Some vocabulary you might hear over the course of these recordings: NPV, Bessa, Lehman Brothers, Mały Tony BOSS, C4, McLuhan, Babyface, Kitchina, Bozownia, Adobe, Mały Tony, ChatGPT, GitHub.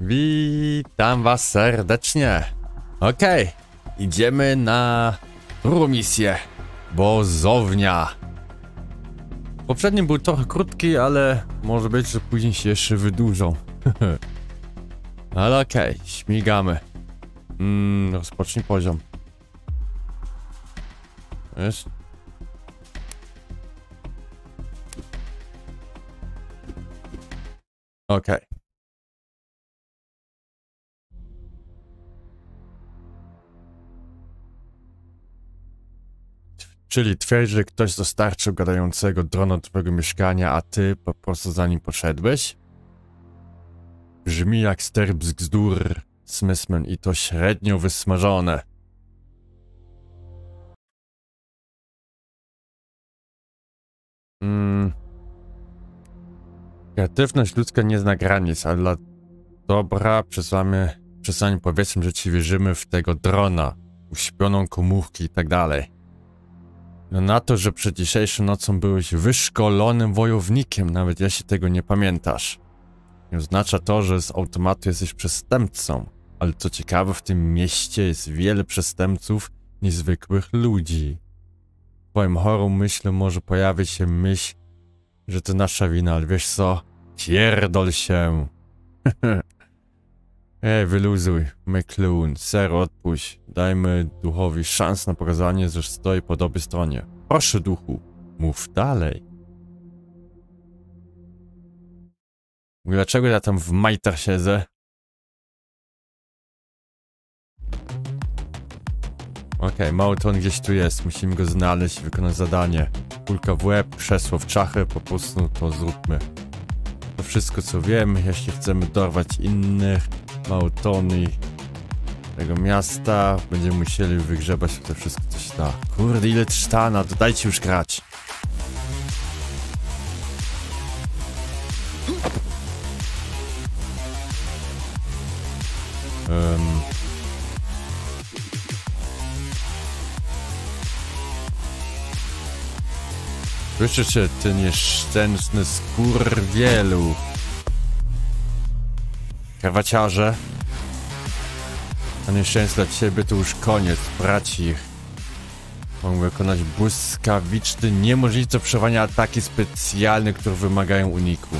Witam was serdecznie. Okej, idziemy na drugą misję. Bozownia. Poprzedni był trochę krótki, ale może być, że później się jeszcze wydłużą. Ale okej, śmigamy. Rozpocznij poziom. Wiesz? Okej. Czyli twierdź, że ktoś dostarczył gadającego drona do twojego mieszkania, a ty po prostu za nim poszedłeś? Brzmi jak ster bzdur, smysmen, i to średnio wysmażone. Kreatywność ludzka nie zna granic, ale dla dobra przesłanie powiedzmy, że ci wierzymy w tego drona, uśpioną komórki i tak dalej. No na to, że przed dzisiejszą nocą byłeś wyszkolonym wojownikiem, nawet jeśli tego nie pamiętasz. Nie oznacza to, że z automatu jesteś przestępcą, ale co ciekawe, w tym mieście jest wiele przestępców, niezwykłych ludzi. W twoim chorym myśle może pojawić się myśl, że to nasza wina, ale wiesz co? Pierdol się. Ej, wyluzuj, McLuhan, serio, odpuść. Dajmy duchowi szans na pokazanie, że stoi po dobrej stronie. Proszę, duchu, mów dalej. Dlaczego ja tam w majtach siedzę? Okej, Mały Tony gdzieś tu jest, musimy go znaleźć i wykonać zadanie. Kulka w łeb, krzesło w czachy, po prostu to zróbmy. To wszystko, co wiemy, jeśli chcemy dorwać innych Mały Tony tego miasta, będziemy musieli wygrzebać to wszystko, coś da. Kurde, ile trztana, to dajcie już grać. Słyszę cię, ty nieszczęsny skurwielu. Krawaciarze. A nieszczęście dla ciebie to już koniec, braci. Mogę wykonać błyskawiczny, niemożliwy do przewania ataki specjalne, które wymagają uniku.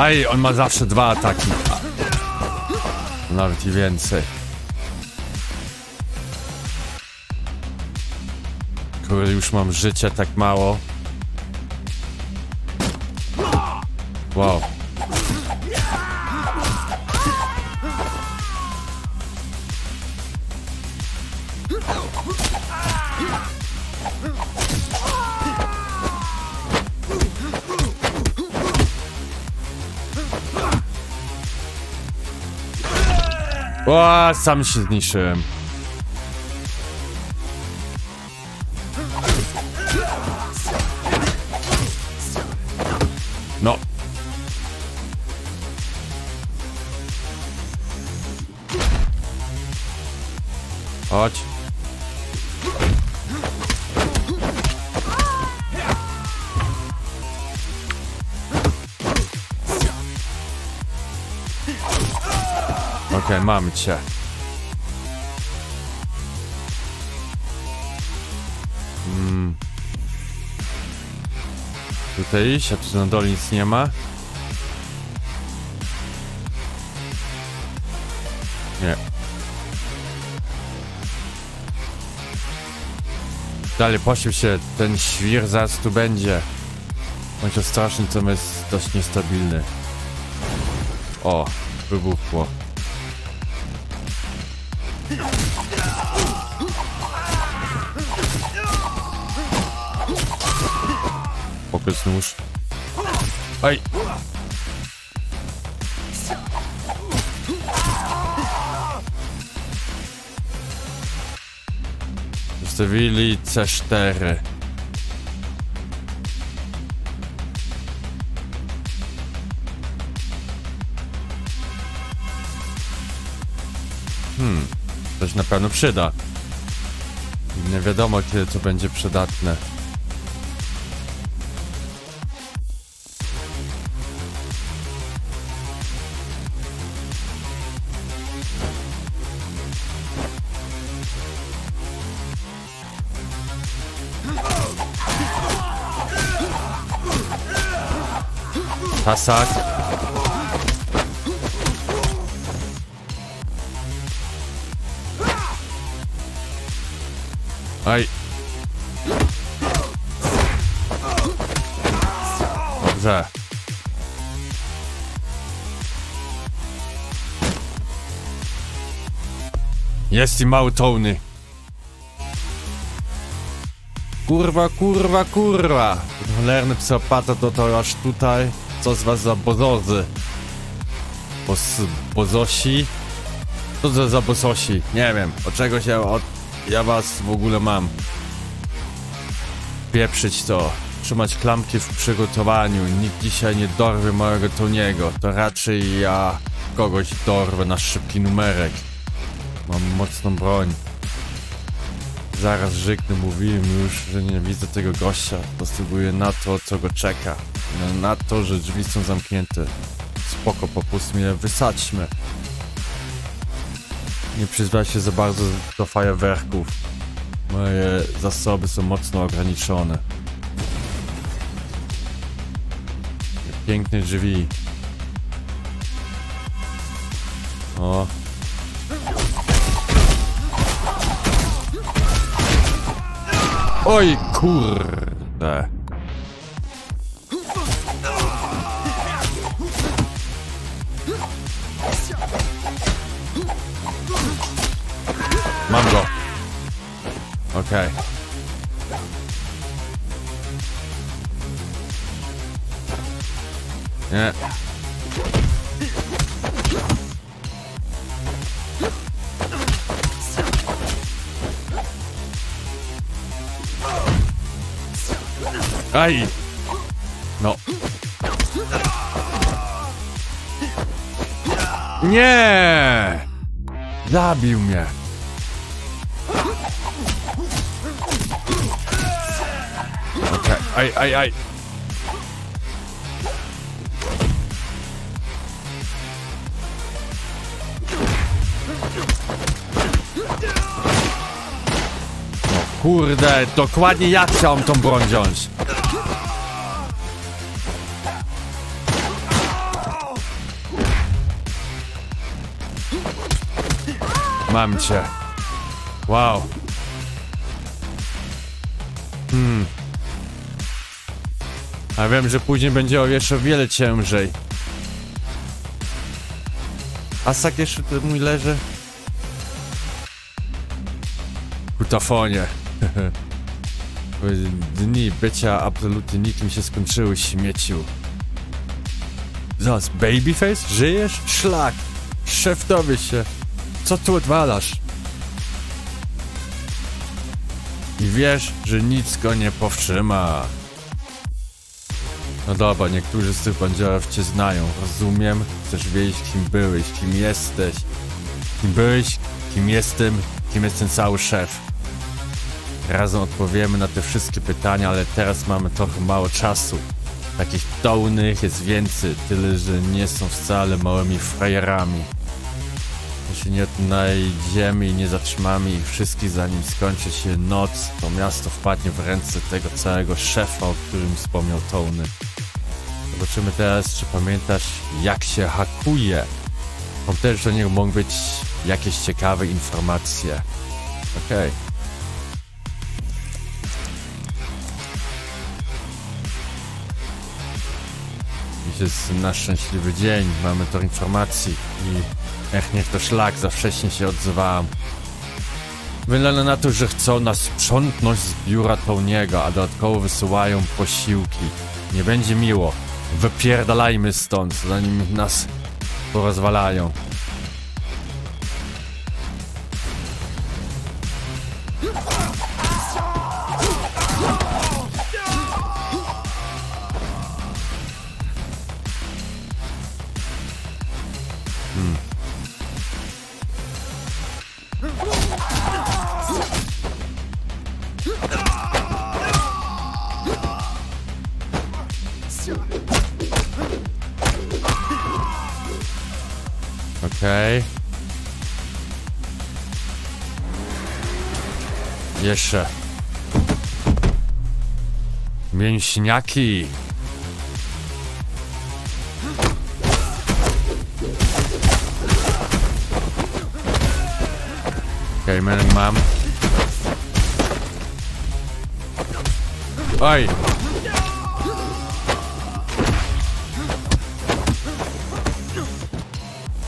Aj, on ma zawsze dwa ataki. Nawet i więcej. Kurde, już mam życia tak mało. Wow. O, sam się zniszczyłem. No. Chodź. Okej, mamy cię. Tutaj iść, a tu na dole nic nie ma. Nie. Dalej, pośpiesz się, ten świr zaraz tu będzie. Bądź ostrożny, to jest dość niestabilny. O, wybuchło. Pokus nóż. Oj! Zostawili C4. To się na pewno przyda. Nie wiadomo kiedy to będzie przydatne. Pasak. Aj. Dobrze. Jest i Mały Tony. Kurwa. Cholerny psychopata to aż tutaj. Co z was za bozozy? Bozosi? Co to za bozosi? Nie wiem, od czego się ja was w ogóle mam. Pieprzyć to. Trzymać klamki w przygotowaniu. Nikt dzisiaj nie dorwie małego Toniego. To raczej ja kogoś dorwę na szybki numerek. Mam mocną broń. Zaraz żyknę, mówiłem już, że nie widzę tego gościa. Postępuję na to, co go czeka. Na to, że drzwi są zamknięte. Spoko, popustmy je, wysadźmy. Nie przyzwyczaj się za bardzo do fajerwerków. Moje zasoby są mocno ograniczone. Piękne drzwi. O. Oj kurde. Mam go. Okej. Nie. Aj! No. Nie! Zabił mnie. Aj. No kurde, dokładnie ja chciałem tą broń wziąć. Mam cię. Wow. A wiem, że później będzie jeszcze wiele ciężej. A sak jeszcze tu mój leży? Kutafonie. Dni bycia absolutnie nikim się skończyły, śmieciu. Zaraz, Babyface? Żyjesz? Szlak! Szeftowie się! Co tu odwalasz? I wiesz, że nic go nie powstrzyma. No dobra, niektórzy z tych bandziorów cię znają, rozumiem. Chcesz wiedzieć, kim byłeś, kim jesteś. Kim byłeś, kim jest ten cały szef. Razem odpowiemy na te wszystkie pytania, ale teraz mamy trochę mało czasu. Takich tołnych jest więcej, tyle, że nie są wcale małymi frajerami. Jeśli nie odnajdziemy i nie zatrzymamy ich wszystkich, zanim skończy się noc, to miasto wpadnie w ręce tego całego szefa, o którym wspomniał Tony. Zobaczymy teraz, czy pamiętasz, jak się hakuje. Tam też do niego mogą być jakieś ciekawe informacje. Okej. Dziś jest nasz szczęśliwy dzień, mamy to informacji i... Ech, niech to szlak, za wcześnie się odzywałam. Wygląda na to, że chcą nas sprzątnąć z biura Tony'ego, a dodatkowo wysyłają posiłki. Nie będzie miło. Wypierdalajmy stąd, zanim nas porozwalają. Okej. Jeszcze. Mięśniaki. Okej, mam. Oj!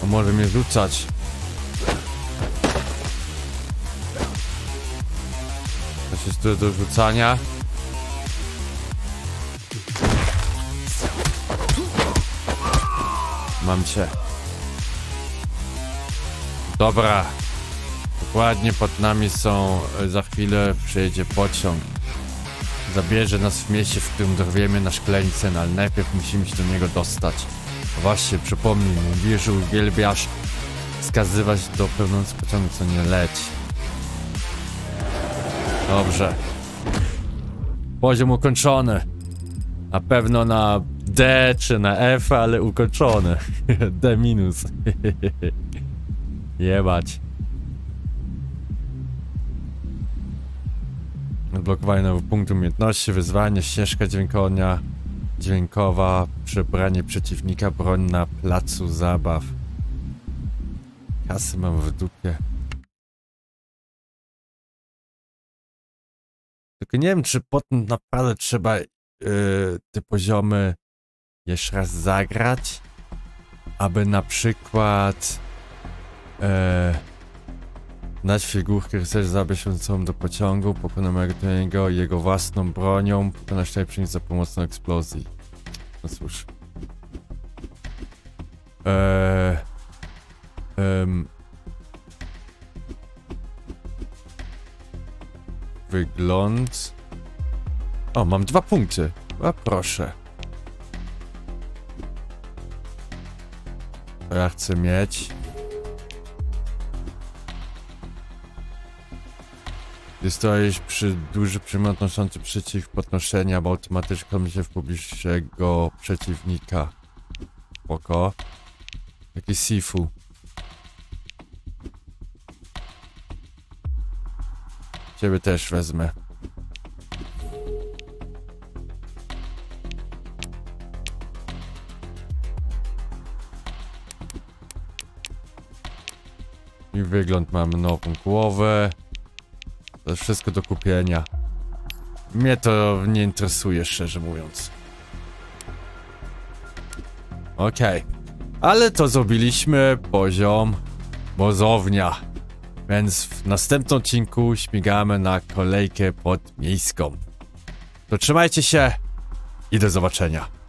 On może mnie rzucać. Coś jest tu do rzucania. Mam cię. Dobra. Dokładnie pod nami są. Za chwilę przyjedzie pociąg. Zabierze nas w mieście, w którym dorwiemy nasz klejcen, ale najpierw musimy się do niego dostać. Właśnie, przypomnij, mówisz, że uwielbiasz wskazywać do pełnąc pociągu, co nie leci. Dobrze. Poziom ukończony. Na pewno na D czy na F, ale ukończony. D minus. Jebać. Odblokowanie nowego punktu umiejętności, wyzwanie, ścieżka dźwiękowa, przebranie przeciwnika, broń na placu zabaw. Kasy mam w dupie. Tylko nie wiem, czy potem naprawdę trzeba te poziomy jeszcze raz zagrać, aby na przykład dać figurkę, chcesz zabrać ją do pociągu, pokonać do niego jego własną bronią, pokonać najpierw za pomocą eksplozji. No cóż. Wygląd. O, mam 2 punkty. A proszę. To ja chcę mieć. Jest to przy duży przymiot odnoszący przeciw podnoszenia, albo automatyczką się w publicznego przeciwnika. Spoko. Taki sifu. Ciebie też wezmę. I wygląd mamy nową głowę. To jest wszystko do kupienia. Mnie to nie interesuje, szczerze mówiąc. Okej. Ale to zrobiliśmy poziom Bozownia. Więc w następnym odcinku śmigamy na kolejkę podmiejską. To trzymajcie się i do zobaczenia.